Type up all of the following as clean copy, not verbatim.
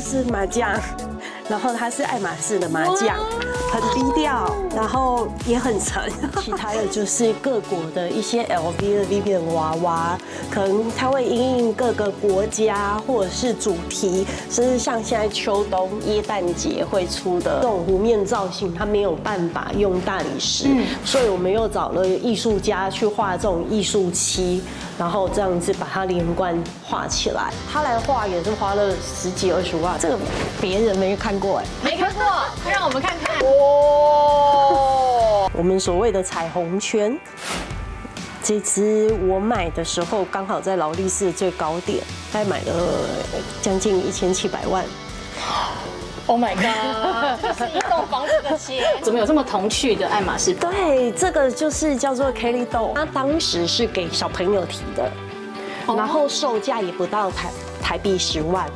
这是麻将，然后它是爱马仕的麻将，很低调，然后也很沉。其他的就是各国的一些 LV 的 VB 的娃娃，可能它会因应各个国家或者是主题，甚至像现在秋冬耶诞节会出的这种弧面造型，它没有办法用大理石，所以我们又找了艺术家去画这种艺术漆，然后这样子把它连贯画起来。他来画也是花了10几20万，这个别人没看过哎，没看过，让我们看看。哦，我们所谓的彩虹圈，这只我买的时候刚好在劳力士最高点，大概买了将近1700万。Oh my god！ 这是一栋房子的钱，怎么有这么童趣的爱马仕？对，这个就是叫做 Kelly 豆，它当时是给小朋友提的。 然后售价也不到台币10万，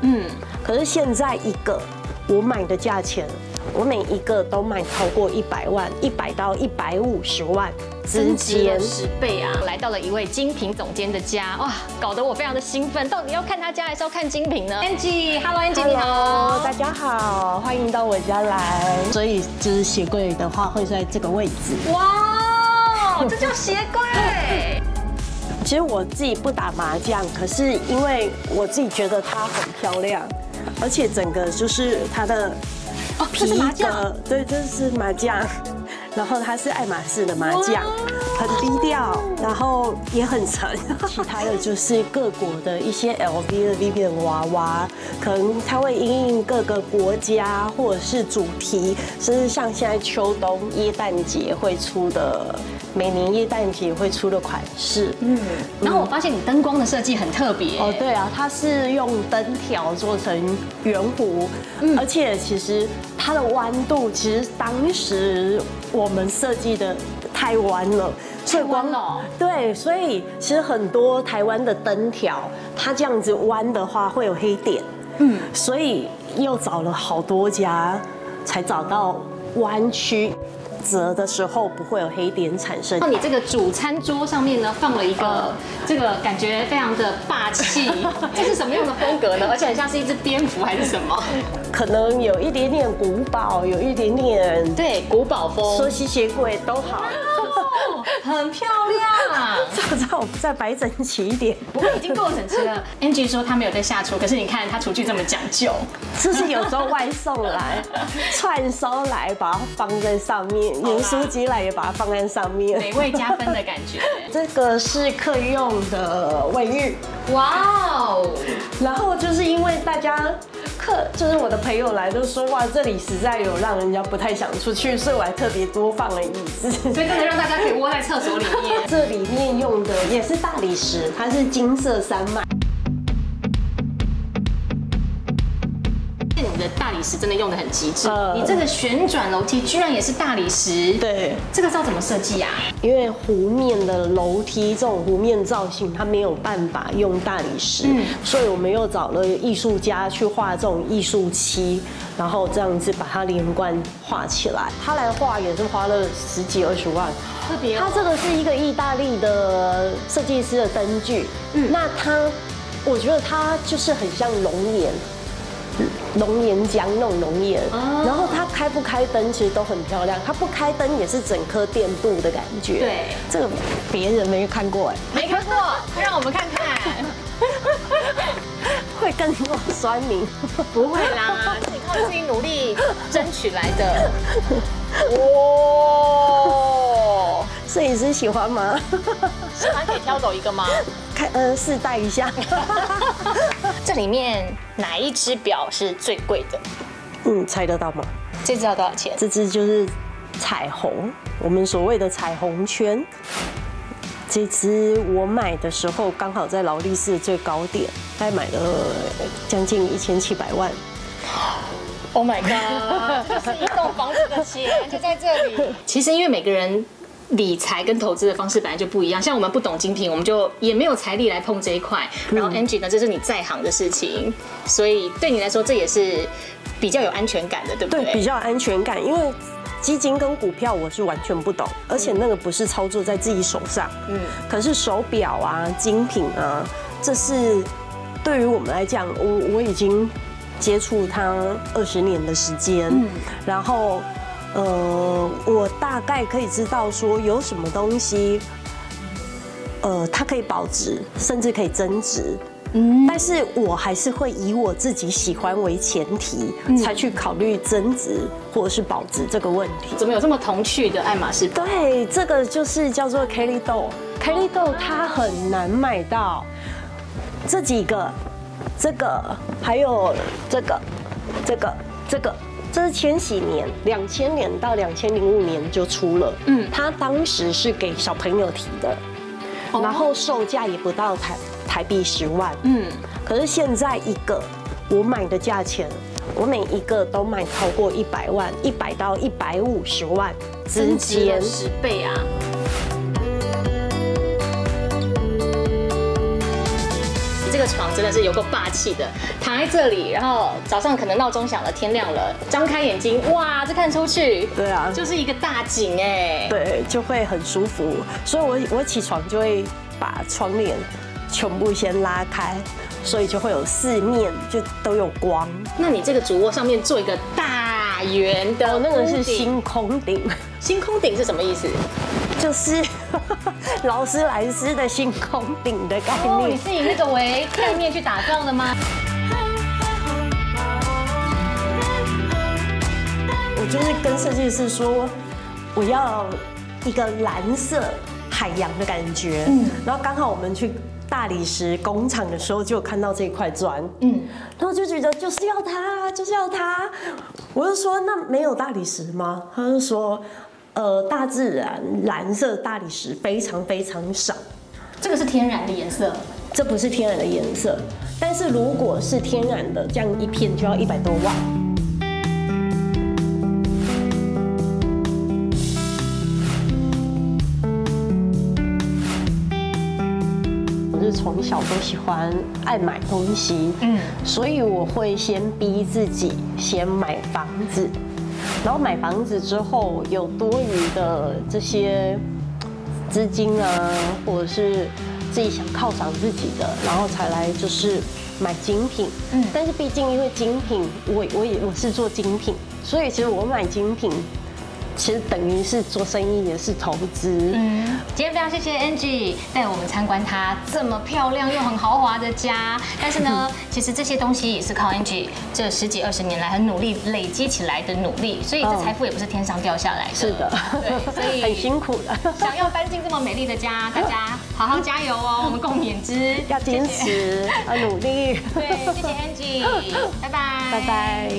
可是现在一个我买的价钱，我每一个都买超过100万，100到150万之间，10倍啊！来到了一位精品总监的家，哇，搞得我非常的兴奋。到底要看他家还是要看精品呢 ？Angie，Hello，Angie， 你好，大家好，欢迎到我家来。所以就是鞋柜的话会在这个位置。哇，这叫鞋柜。 其实我自己不打麻将，可是因为我自己觉得它很漂亮，而且整个就是它的皮革，对，这是麻将，然后它是爱马仕的麻将，很低调，然后也很沉。其他的就是各国的一些 LV 的 VB 的娃娃，可能它会因应各个国家或者是主题，甚至像现在秋冬耶诞节会出的。 每年耶诞节会出的款式，然后我发现你灯光的设计很特别哦，对啊，它是用灯条做成圆弧，而且其实它的弯度，其实当时我们设计的太弯了，太弯了，对，所以其实很多台湾的灯条，它这样子弯的话会有黑点，所以又找了好多家才找到弯曲。 折的时候不会有黑点产生。那你这个主餐桌上面呢，放了一个这个感觉非常的霸气，这是什么样的风格呢？而且很像是一只蝙蝠还是什么？可能有一点点古堡，有一点点对古堡风，说吸血鬼都好。 很漂亮啊！我再摆整齐一点，不过已经够整齐了。Angie 说她没有在下厨，可是你看她厨具这么讲究，就是有时候外送来、串烧来，把它放在上面；盐酥鸡来也把它放在上面，美味加分的感觉。这个是客用的卫浴，哇哦！然后就是因为大家。 就是我的朋友来都说哇，这里实在有让人家不太想出去，所以我还特别多放了椅子，所以真的让大家可以窝在厕所里面。这里面用的也是大理石，它是金色3麦。你的大理石真的用得很极致，你这个旋转楼梯居然也是大理石，对，这个要怎么设计啊？因为弧面的楼梯这种弧面造型，它没有办法用大理石，所以我们又找了艺术家去画这种艺术漆，然后这样子把它连贯画起来。他来画也是花了10几20万，特别。他这个是一个意大利的设计师的灯具，那他，我觉得他就是很像龙眼。 龙岩浆那种龙岩，然后它开不开灯其实都很漂亮，它不开灯也是整颗电镀的感觉。对，这个别人没看过哎，没看过，让我们看看，会更多酸民？不会啦，是你靠自己努力争取来的。哦，摄影师喜欢吗？喜欢可以挑走一个吗？ 试戴一下。这里面哪一只表是最贵的？猜得到吗？这只要多少钱？这只就是彩虹，我们所谓的彩虹圈。这只我买的时候刚好在劳力士最高点，大概买了将近1700万。Oh my god！ 这是一栋房子的钱，就在这里。其实因为每个人。 理财跟投资的方式本来就不一样，像我们不懂精品，我们就也没有财力来碰这一块。然后 Angie 呢，这是你在行的事情，所以对你来说这也是比较有安全感的，对不对？对，比较有安全感，因为基金跟股票我是完全不懂，而且那个不是操作在自己手上。可是手表啊、精品啊，这是对于我们来讲，我已经。接触它20年的时间，然后我大概可以知道说有什么东西，它可以保值，甚至可以增值。 但是我还是会以我自己喜欢为前提，才去考虑增值或者是保值这个问题。怎么有这么童趣的爱马仕？对，这个就是叫做 Kelly 豆。Kelly 豆它很难买到，这几个，这个，还有这个，这个，这个。 这是千禧年，2000年到2005年就出了。它当时是给小朋友提的，然后售价也不到台币10万。可是现在一个我买的价钱，我每一个都买超过100万，100到150万之间，10倍啊！这个床真的是有够霸气的。 躺在这里，然后早上可能闹钟响了，天亮了，张开眼睛，哇，这看出去，对啊，就是一个大景哎，对，就会很舒服。所以我起床就会把窗帘全部先拉开，所以就会有四面就都有光。那你这个主卧上面做一个大圆的，那个是星空顶。星空顶是什么意思？就是劳斯莱斯的星空顶的概念。你是以那个为概念去打造的吗？ 就是跟设计师说，我要一个蓝色海洋的感觉。然后刚好我们去大理石工厂的时候，就有看到这一块砖。然后就觉得就是要它，就是要它。我就说那没有大理石吗？他就说，大自然蓝色大理石非常非常少。这个是天然的颜色，这不是天然的颜色。但是如果是天然的，这样一片就要100多万。 从小都喜欢爱买东西，所以我会先逼自己先买房子，然后买房子之后有多余的这些资金啊，或者是自己想犒赏自己的，然后才来就是买精品。但是毕竟因为精品，我是做精品，所以其实我买精品。 其实等于是做生意，也是投资。今天非常谢谢 Angie 带我们参观她这么漂亮又很豪华的家。但是呢，其实这些东西也是靠 Angie 这10几20年来很努力累积起来的努力，所以这财富也不是天上掉下来的。是的，对，所以很辛苦的。想要搬进这么美丽的家，大家好好加油哦！我们共勉之，要坚持，要努力。对，谢谢 Angie， 拜拜，拜拜。